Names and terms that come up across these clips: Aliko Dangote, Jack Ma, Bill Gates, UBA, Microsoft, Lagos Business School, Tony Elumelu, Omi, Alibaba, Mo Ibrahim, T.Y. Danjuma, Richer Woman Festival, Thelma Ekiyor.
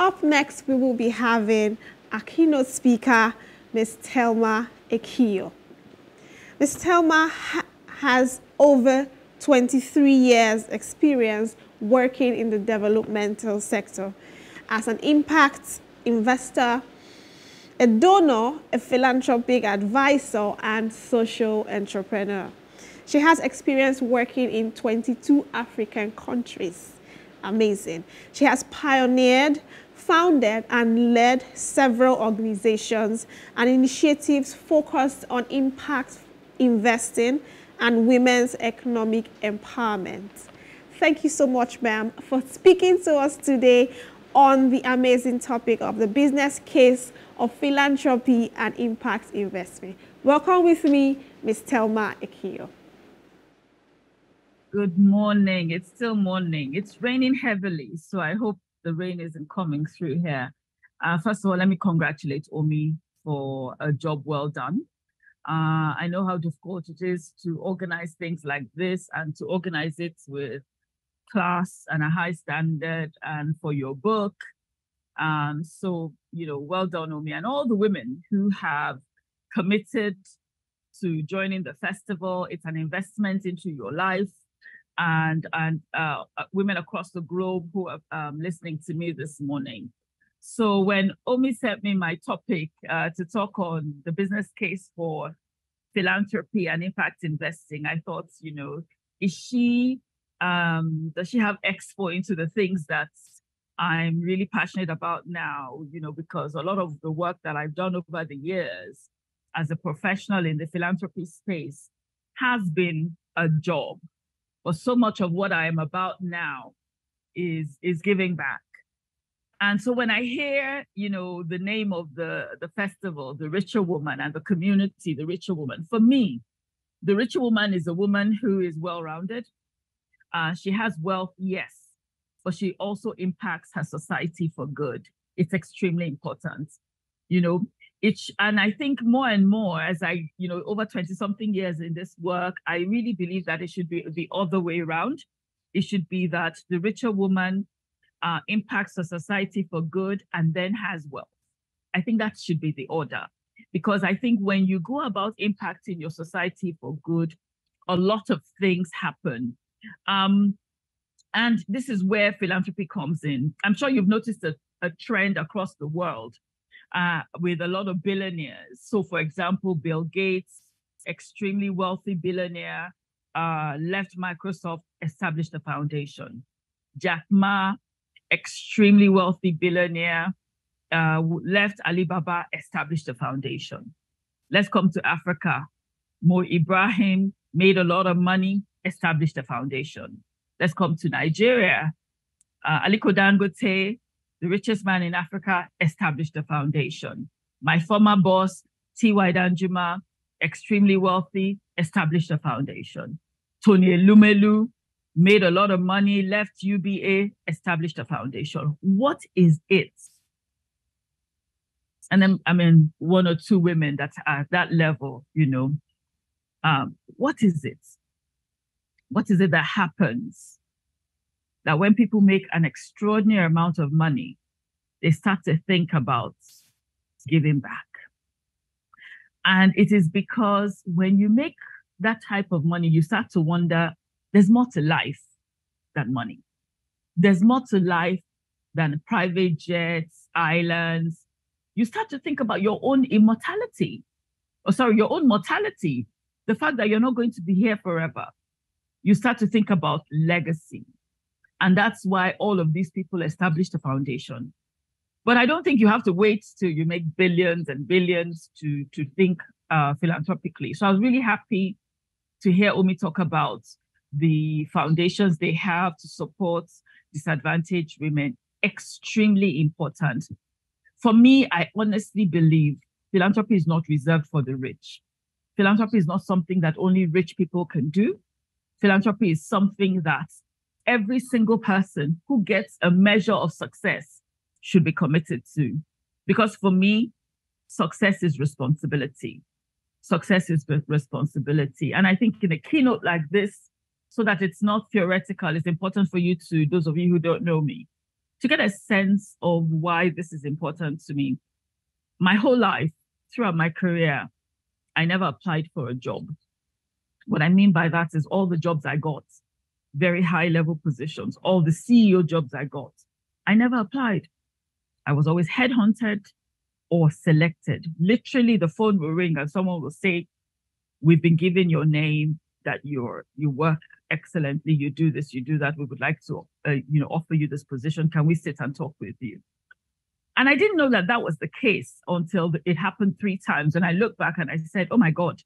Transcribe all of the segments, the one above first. Up next, we will be having our keynote speaker, Ms. Thelma Ekiyor. Ms. Thelma has over 23 years experience working in the developmental sector as an impact investor, a donor, a philanthropic advisor, and social entrepreneur. She has experience working in 22 African countries. Amazing. She has pioneered, founded, and led several organizations and initiatives focused on impact investing and women's economic empowerment. Thank you so much, ma'am, for speaking to us today on the amazing topic of the business case of philanthropy and impact investment. Welcome with me, Ms. Thelma Ekiyor. Good morning. It's still morning. It's raining heavily, so I hope the rain isn't coming through here. First of all, let me congratulate Omi for a job well done. I know how difficult it is to organize things like this and to organize it with class and a high standard and for your book. So, you know, well done, Omi, and all the women who have committed to joining the festival. It's an investment into your life. And women across the globe who are listening to me this morning. So when Omi sent me my topic to talk on the business case for philanthropy and impact investing, I thought, you know, does she have expo into the things that I'm really passionate about now? You know, because a lot of the work that I've done over the years as a professional in the philanthropy space has been a job. But so much of what I am about now is giving back. And so when I hear, you know, the name of the festival, the Richer Woman, and the community, the Richer Woman, for me, the Richer Woman is a woman who is well-rounded. She has wealth, yes, but she also impacts her society for good. It's extremely important, you know. And I think more and more as I, you know, over 20-something years in this work, I really believe that it should be the other way around. It should be that the richer woman impacts the society for good and then has wealth. I think that should be the order, because I think when you go about impacting your society for good, a lot of things happen. And this is where philanthropy comes in. I'm sure you've noticed a trend across the world with a lot of billionaires. So, for example, Bill Gates, extremely wealthy billionaire, left Microsoft, established a foundation. Jack Ma, extremely wealthy billionaire, left Alibaba, established a foundation. Let's come to Africa. Mo Ibrahim made a lot of money, established a foundation. Let's come to Nigeria. Aliko Dangote, the richest man in Africa, established a foundation. My former boss, T.Y. Danjuma, extremely wealthy, established a foundation. Tony Elumelu made a lot of money, left UBA, established a foundation. What is it? And then, I mean, one or two women that are at that level, you know. What is it? What is it that happens? That when people make an extraordinary amount of money, they start to think about giving back. And it is because when you make that type of money, you start to wonder, there's more to life than money. There's more to life than private jets, islands. You start to think about your own mortality, the fact that you're not going to be here forever. You start to think about legacy. And that's why all of these people established a foundation. But I don't think you have to wait till you make billions and billions to think philanthropically. So I was really happy to hear Omi talk about the foundations they have to support disadvantaged women. Extremely important. For me, I honestly believe philanthropy is not reserved for the rich. Philanthropy is not something that only rich people can do. Philanthropy is something that every single person who gets a measure of success should be committed to. Because for me, success is responsibility. Success is responsibility. And I think in a keynote like this, so that it's not theoretical, it's important for you to, those of you who don't know me, to get a sense of why this is important to me. My whole life, throughout my career, I never applied for a job. What I mean by that is all the jobs I got, very high level positions, all the CEO jobs I got, I never applied. I was always headhunted or selected. Literally, the phone will ring and someone will say, we've been given your name, that you work excellently, you do this, you do that. We would like to offer you this position. Can we sit and talk with you? And I didn't know that that was the case until it happened 3 times. And I looked back and I said, oh my God,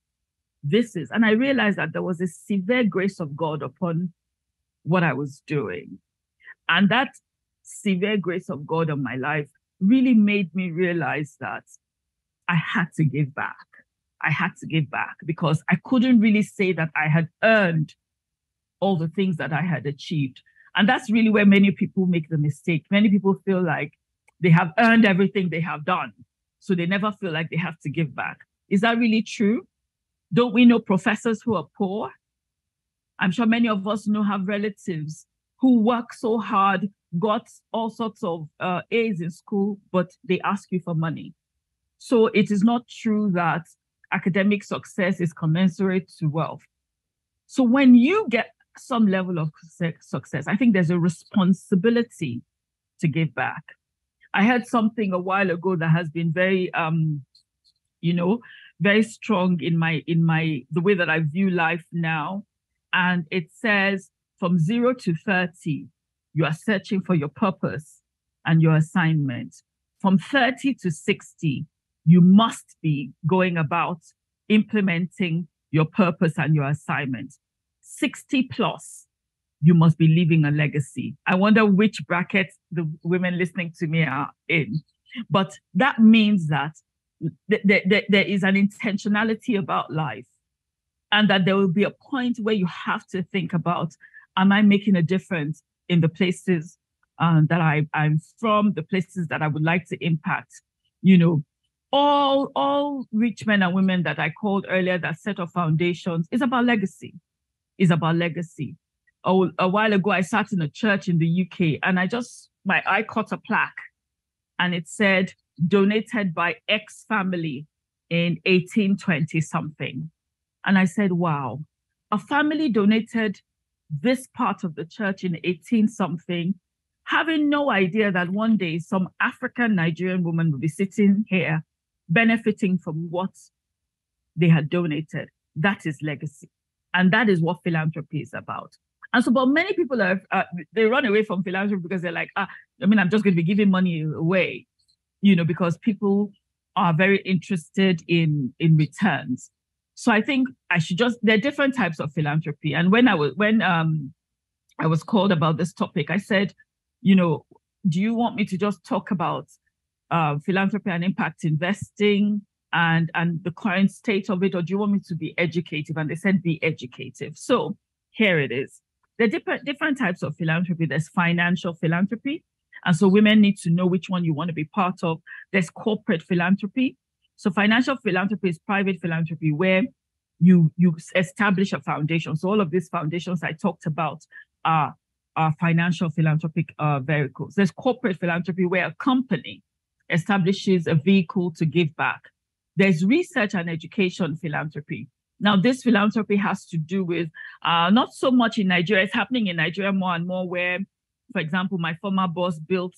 this is, and I realized that there was a severe grace of God upon what I was doing. And that severe grace of God on my life really made me realize that I had to give back. I had to give back because I couldn't really say that I had earned all the things that I had achieved. And that's really where many people make the mistake. Many people feel like they have earned everything they have done, so they never feel like they have to give back. Is that really true? Don't we know professors who are poor? I'm sure many of us have relatives who work so hard, got all sorts of A's in school, but they ask you for money. So it is not true that academic success is commensurate to wealth. So when you get some level of success, I think there's a responsibility to give back. I heard something a while ago that has been very, very strong in the way that I view life now. And it says, from 0 to 30, you are searching for your purpose and your assignment. From 30 to 60, you must be going about implementing your purpose and your assignment. 60 plus, you must be leaving a legacy. I wonder which bracket the women listening to me are in. But that means that there is an intentionality about life, and that there will be a point where you have to think about, am I making a difference in the places that I'm from, the places that I would like to impact? All rich men and women that I called earlier, that set of foundations, is about legacy, is about legacy. A while ago, I sat in a church in the UK and my eye caught a plaque and it said, donated by X family in 1820 something. And I said, wow, a family donated this part of the church in 18 something, having no idea that one day some African Nigerian woman will be sitting here benefiting from what they had donated. That is legacy. And that is what philanthropy is about. And so, but many people they run away from philanthropy because they're like, I'm just going to be giving money away, because people are very interested in returns. So I think I should there are different types of philanthropy. And when I was called about this topic, I said, do you want me to just talk about philanthropy and impact investing and the current state of it, or do you want me to be educative? And they said, be educative. So here it is. There are different types of philanthropy. There's financial philanthropy. And so women need to know which one you want to be part of. There's corporate philanthropy. So financial philanthropy is private philanthropy where you establish a foundation. So all of these foundations I talked about are financial philanthropic vehicles. There's corporate philanthropy where a company establishes a vehicle to give back. There's research and education philanthropy. Now, this philanthropy has to do with not so much in Nigeria. It's happening in Nigeria more and more where, for example, my former boss built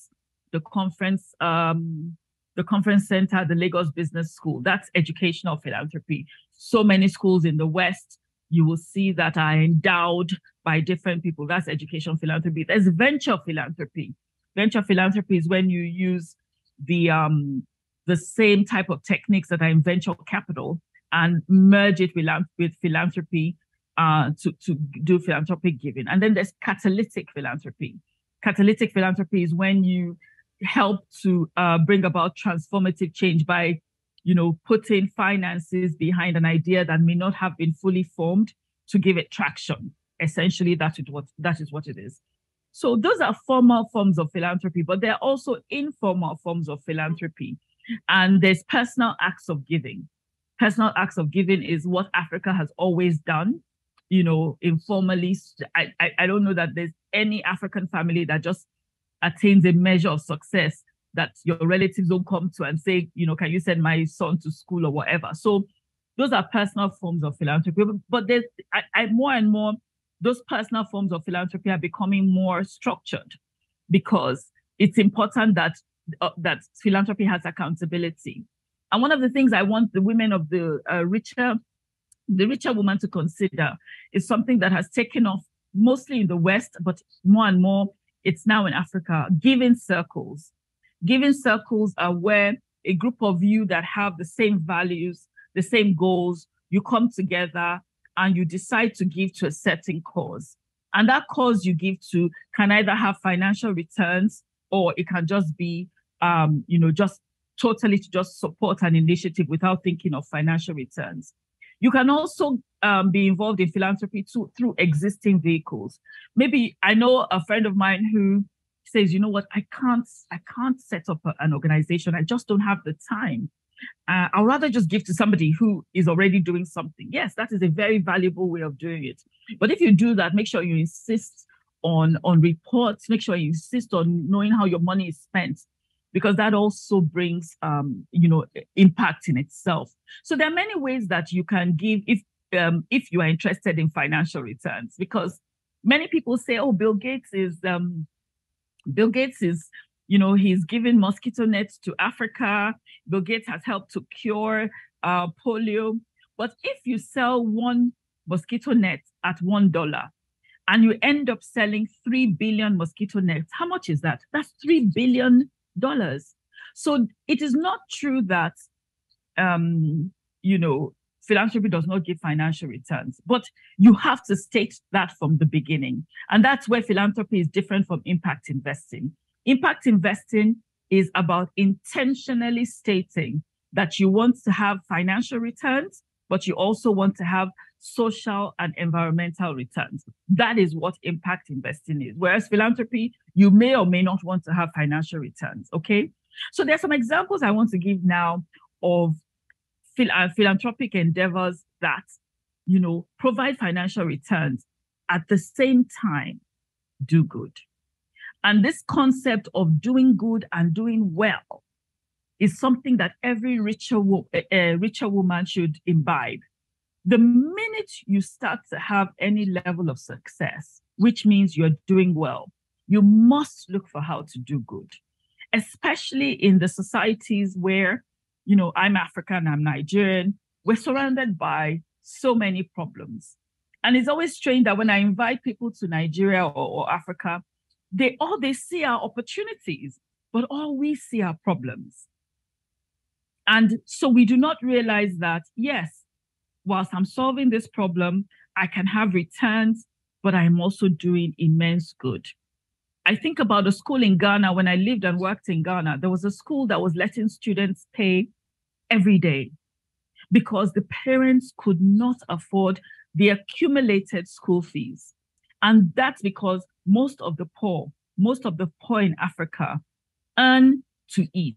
the conference center, the Lagos Business School. That's educational philanthropy. So many schools in the West, you will see that are endowed by different people. That's education philanthropy. There's venture philanthropy. Venture philanthropy is when you use the same type of techniques that are in venture capital and merge it with philanthropy to do philanthropic giving. And then there's catalytic philanthropy. Catalytic philanthropy is when you help to bring about transformative change by, putting finances behind an idea that may not have been fully formed to give it traction. Essentially, that is what it is. So those are formal forms of philanthropy, but there are also informal forms of philanthropy. And there's personal acts of giving. Personal acts of giving is what Africa has always done, informally. I don't know that there's any African family that just attains a measure of success that your relatives don't come to and say, you know, can you send my son to school or whatever? So those are personal forms of philanthropy. But there's, I more and more, those personal forms of philanthropy are becoming more structured, because it's important that that philanthropy has accountability. And one of the things I want the women of the richer woman to consider is something that has taken off mostly in the West, but more and more it's now in Africa: giving circles. Giving circles are where a group of you that have the same values, the same goals, you come together and you decide to give to a certain cause. And that cause you give to can either have financial returns, or it can just be, you know, just totally to just support an initiative without thinking of financial returns. You can also be involved in philanthropy too, through existing vehicles. Maybe, I know a friend of mine who says, you know what, I can't set up an organization. I just don't have the time. I'll rather just give to somebody who is already doing something. Yes, that is a very valuable way of doing it. But if you do that, make sure you insist on reports, make sure you insist on knowing how your money is spent, because that also brings, you know, impact in itself. So there are many ways that you can give if you are interested in financial returns, because many people say, oh, Bill Gates is, you know, he's given mosquito nets to Africa. Bill Gates has helped to cure polio. But if you sell one mosquito net at $1 and you end up selling 3 billion mosquito nets, how much is that? That's $3 billion. So it is not true that, you know, philanthropy does not give financial returns, but you have to state that from the beginning. And that's where philanthropy is different from impact investing. Impact investing is about intentionally stating that you want to have financial returns, but you also want to have social and environmental returns. That is what impact investing is. Whereas philanthropy, you may or may not want to have financial returns, okay? So there are some examples I want to give now of philanthropic endeavors that, you know, provide financial returns, at the same time, do good. And this concept of doing good and doing well is something that every richer woman should imbibe. The minute you start to have any level of success, which means you're doing well, you must look for how to do good, especially in the societies where, you know, I'm African, I'm Nigerian, we're surrounded by so many problems. And it's always strange that when I invite people to Nigeria or Africa, all they see are opportunities, but all we see are problems. And so we do not realize that, yes, whilst I'm solving this problem, I can have returns, but I'm also doing immense good. I think about a school in Ghana. When I lived and worked in Ghana, there was a school that was letting students pay every day because the parents could not afford the accumulated school fees. And that's because most of the poor in Africa earn to eat.